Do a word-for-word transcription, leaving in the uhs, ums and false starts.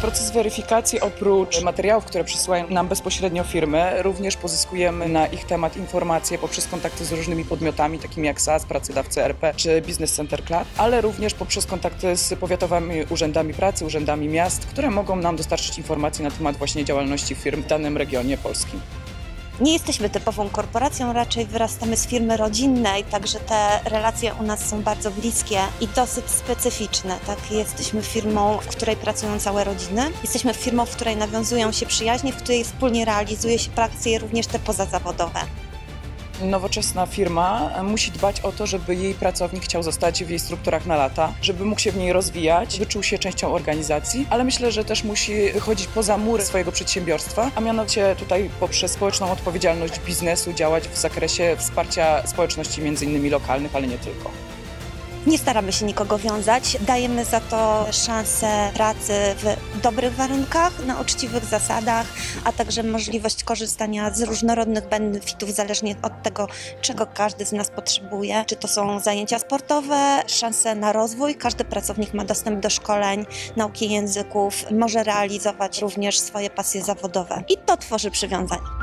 Proces weryfikacji, oprócz materiałów, które przysyłają nam bezpośrednio firmy, również pozyskujemy na ich temat informacje poprzez kontakty z różnymi podmiotami, takimi jak S A S, pracodawcy R P czy Business Center Club, ale również poprzez kontakty z powiatowymi urzędami pracy, urzędami miast, które mogą nam dostarczyć informacji na temat właśnie działalności firm w danym regionie polskim. Nie jesteśmy typową korporacją, raczej wyrastamy z firmy rodzinnej, także te relacje u nas są bardzo bliskie i dosyć specyficzne. Tak? Jesteśmy firmą, w której pracują całe rodziny. Jesteśmy firmą, w której nawiązują się przyjaźnie, w której wspólnie realizuje się pracę, również te pozazawodowe. Nowoczesna firma musi dbać o to, żeby jej pracownik chciał zostać w jej strukturach na lata, żeby mógł się w niej rozwijać, by czuł się częścią organizacji, ale myślę, że też musi wychodzić poza mury swojego przedsiębiorstwa, a mianowicie tutaj poprzez społeczną odpowiedzialność biznesu działać w zakresie wsparcia społeczności między innymi lokalnych, ale nie tylko. Nie staramy się nikogo wiązać, dajemy za to szansę pracy w dobrych warunkach, na uczciwych zasadach, a także możliwość korzystania z różnorodnych benefitów zależnie od tego, czego każdy z nas potrzebuje. Czy to są zajęcia sportowe, szanse na rozwój, każdy pracownik ma dostęp do szkoleń, nauki języków, może realizować również swoje pasje zawodowe i to tworzy przywiązanie.